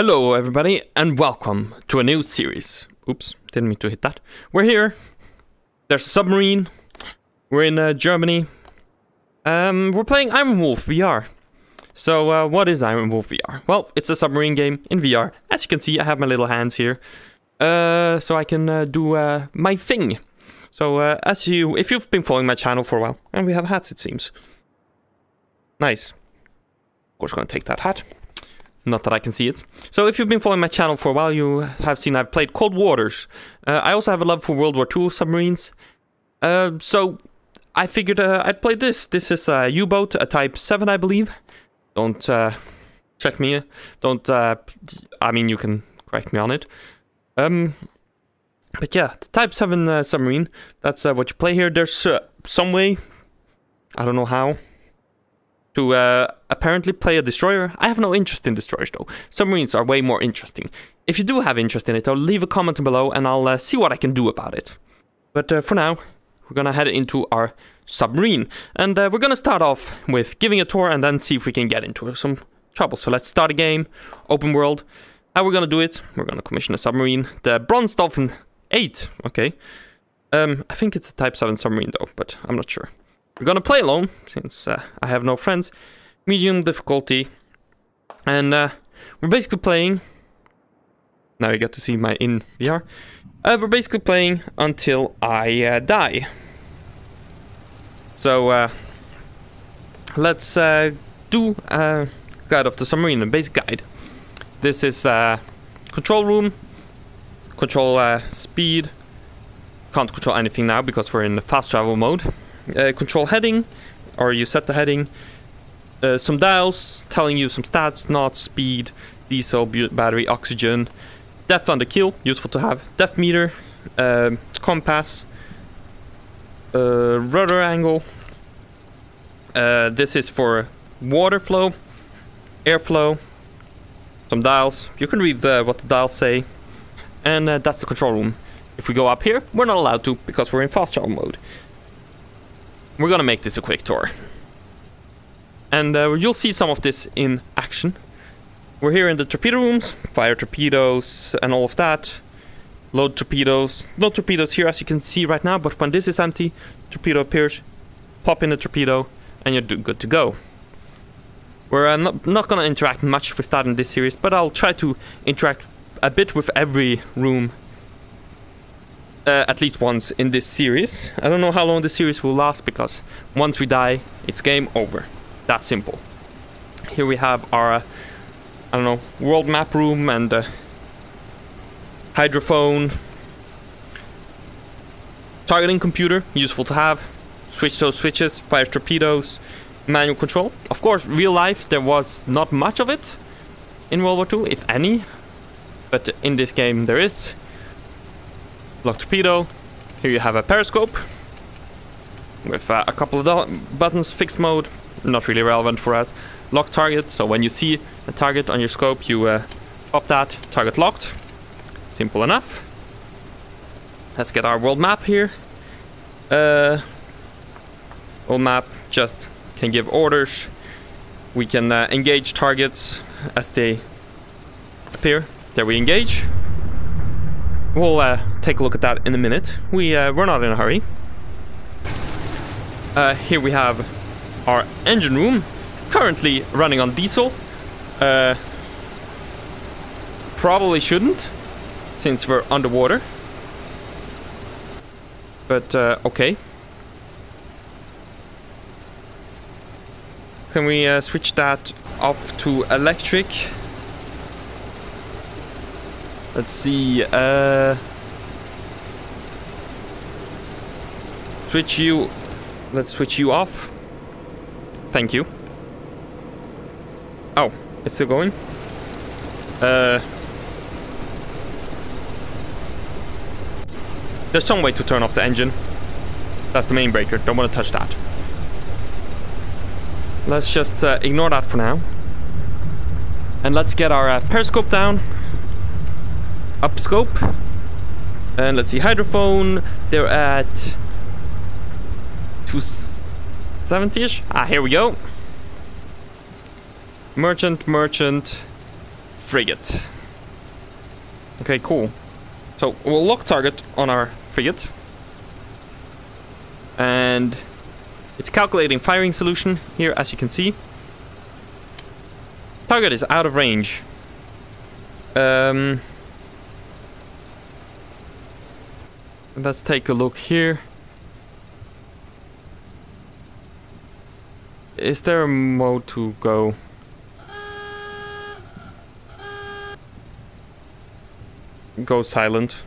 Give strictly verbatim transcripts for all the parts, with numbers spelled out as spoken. Hello everybody and welcome to a new series. Oops, didn't mean to hit that. We're here. There's a submarine. We're in uh, Germany. Um, we're playing Iron Wolf V R. So uh, what is Iron Wolf V R? Well, it's a submarine game in V R. As you can see, I have my little hands here. Uh, so I can uh, do uh, my thing. So uh, as you, if you've been following my channel for a while, and we have hats it seems. Nice. Of course, gonna take that hat. Not that I can see it. So if you've been following my channel for a while, you have seen I've played Cold Waters. Uh, I also have a love for World War Two submarines. Uh, so I figured uh, I'd play this. This is a U-boat, a Type seven, I believe. Don't uh, check me. Don't, uh, I mean, you can correct me on it. Um, but yeah, the Type seven uh, submarine. That's uh, what you play here. There's uh, some way, I don't know how, to uh, apparently play a destroyer. I have no interest in destroyers though. Submarines are way more interesting. If you do have interest in it though, leave a comment below and I'll uh, see what I can do about it. But uh, for now, we're gonna head into our submarine. And uh, we're gonna start off with giving a tour and then see if we can get into some trouble. So let's start a game, open world. How we're gonna do it, we're gonna commission a submarine. The Bronze Dolphin eight, okay. Um, I think it's a Type seven submarine though, but I'm not sure. We're gonna play alone, since uh, I have no friends. Medium difficulty. And uh, we're basically playing... Now you get to see my in V R. Uh, we're basically playing until I uh, die. So, uh, let's uh, do a guide of the submarine, a basic guide. This is uh, control room. Control uh, speed. Can't control anything now because we're in the fast travel mode. Uh, control heading, or you set the heading. Uh, some dials telling you some stats, not speed, diesel, battery, oxygen, depth under keel, useful to have, depth meter, uh, compass, uh, rudder angle. Uh, this is for water flow, airflow, some dials. You can read the, what the dials say, and uh, that's the control room. If we go up here, we're not allowed to because we're in fast travel mode. We're gonna make this a quick tour. And uh, you'll see some of this in action. We're here in the torpedo rooms. Fire torpedoes and all of that. Load torpedoes. No torpedoes here as you can see right now. But when this is empty, torpedo appears. Pop in the torpedo and you're good to go. We're uh, not, not gonna interact much with that in this series. But I'll try to interact a bit with every room. Uh, at least once in this series. I don't know how long this series will last because once we die, it's game over. That simple. Here we have our, uh, I don't know, world map room and uh, hydrophone. Targeting computer, useful to have. Switch those switches, fire torpedoes, manual control. Of course, real life, there was not much of it in World War Two, if any. But in this game, there is. Block torpedo. Here you have a periscope with uh, a couple of buttons. Fixed mode, not really relevant for us. Lock target, so when you see a target on your scope, you uh, pop that. Target locked. Simple enough. Let's get our world map here. Uh, world map just can give orders. We can uh, engage targets as they appear. There we engage. We'll uh, take a look at that in a minute. We, uh, we're not in a hurry. Uh, here we have our engine room. Currently running on diesel. Uh, probably shouldn't, since we're underwater. But, uh, okay. Can we uh, switch that off to electric? Let's see, uh... Switch you... Let's switch you off. Thank you. Oh, it's still going? Uh... There's some way to turn off the engine. That's the main breaker, don't want to touch that. Let's just uh, ignore that for now. And let's get our uh, periscope down. Up scope, and let's see hydrophone. They're at two seventy-ish. Ah, here we go. Merchant, merchant, frigate. Okay, cool. So we'll lock target on our frigate. And it's calculating firing solution here, as you can see. Target is out of range. Um, let's take a look here. Is there a mode to go? Go silent.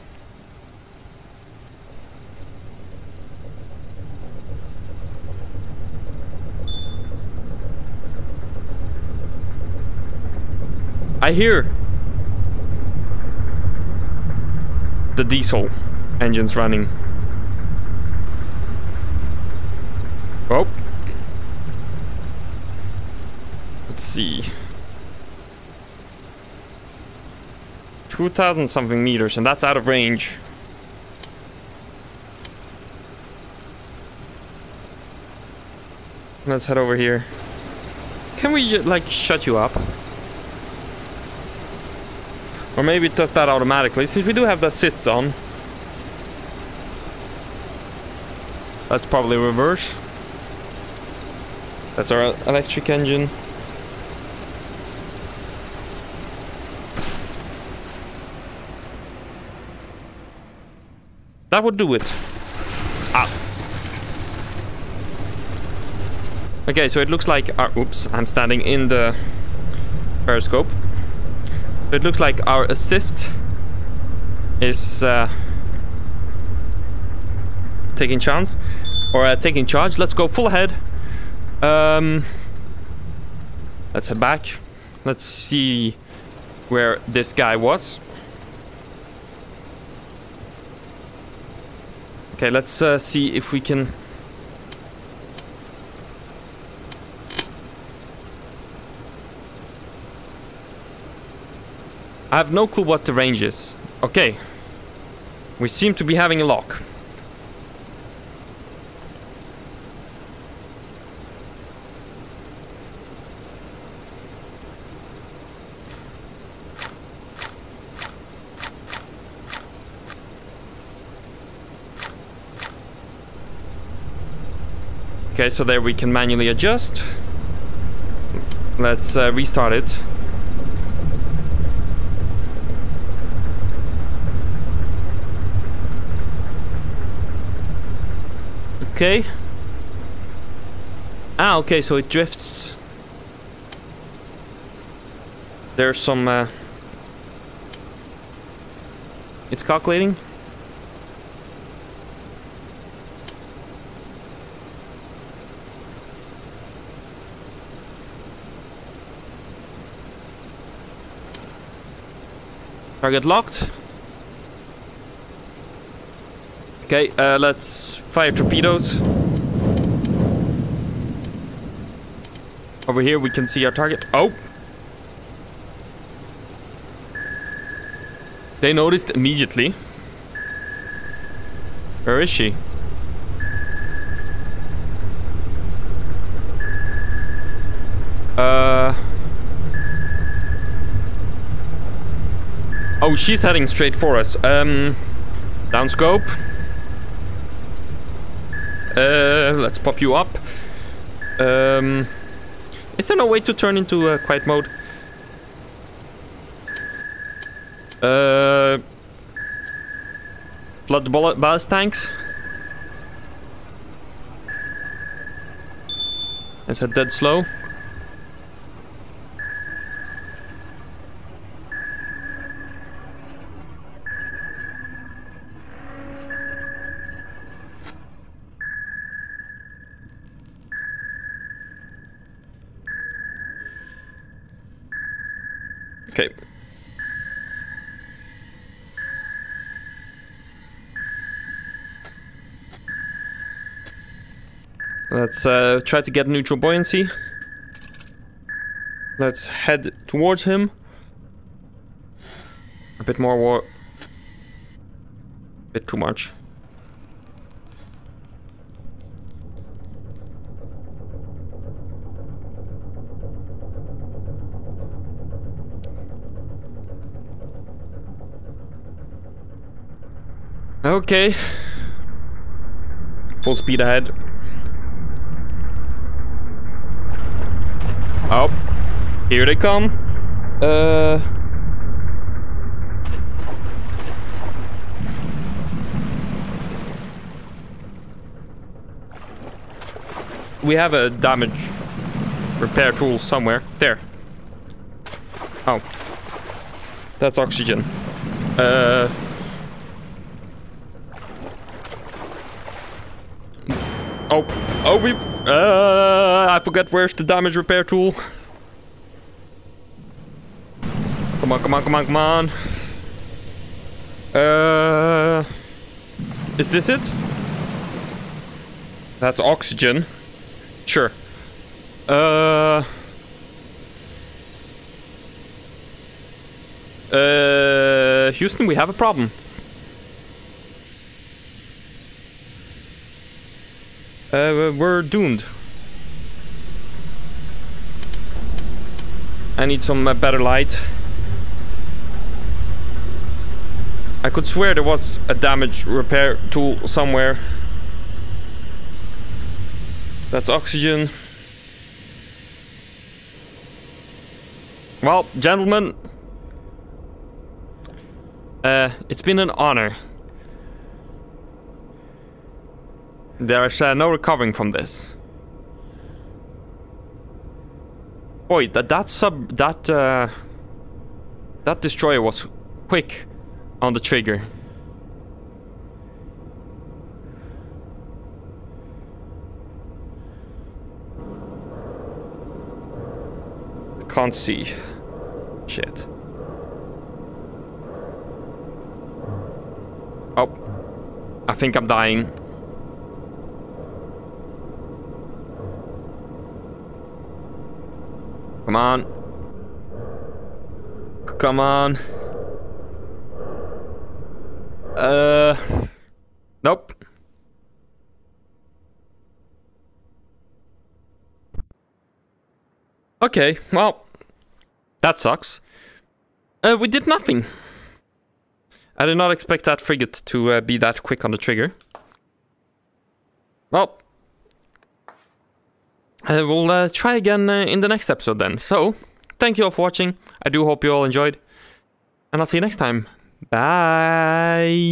I hear the diesel engines running. Oh. Let's see. two thousand something meters, and that's out of range. Let's head over here. Can we, like, shut you up? Or maybe it does that automatically, since we do have the assists on. That's probably reverse. That's our electric engine. That would do it. Ah. Okay, so it looks like our... Oops, I'm standing in the periscope. It looks like our assist is uh, taking chance or uh, taking charge. Let's go full ahead. Um, let's head back. Let's see where this guy was. Okay, let's uh, see if we can. I have no clue what the range is. Okay. We seem to be having a lock. Okay, so there we can manually adjust. Let's uh, restart it. Okay. Ah, okay, so it drifts. There's some... Uh, it's calculating. Target locked. Okay, uh, let's fire torpedoes. Over here we can see our target. Oh! They noticed immediately. Where is she? Uh... Oh, she's heading straight for us. Um... Down scope. Uh, let's pop you up. Um, is there no way to turn into uh, quiet mode? Uh, flood the ball ballast tanks. It's a dead slow. Okay. Let's uh, try to get neutral buoyancy. Let's head towards him. A bit more war. A bit too much. Okay. Full speed ahead. Oh, here they come. Uh. We have a damage repair tool somewhere. There. Oh. That's oxygen. Uh. Oh, oh, we. Uh, I forgot where's the damage repair tool. Come on, come on, come on, come on. Uh, is this it? That's oxygen. Sure. Uh. Uh, Houston, we have a problem. Uh, we're doomed. I need some uh, better light. I could swear there was a damage repair tool somewhere. That's oxygen. Well, gentlemen. Uh, it's been an honor. There is uh, no recovering from this. Boy, that that sub that uh, that destroyer was quick on the trigger. Can't see. Shit. Oh, I think I'm dying. Come on. Come on. Uh. Nope. Okay, well. That sucks. Uh, we did nothing. I did not expect that frigate to uh, be that quick on the trigger. Well. I uh, will uh, try again uh, in the next episode then. So, thank you all for watching. I do hope you all enjoyed. And I'll see you next time. Bye.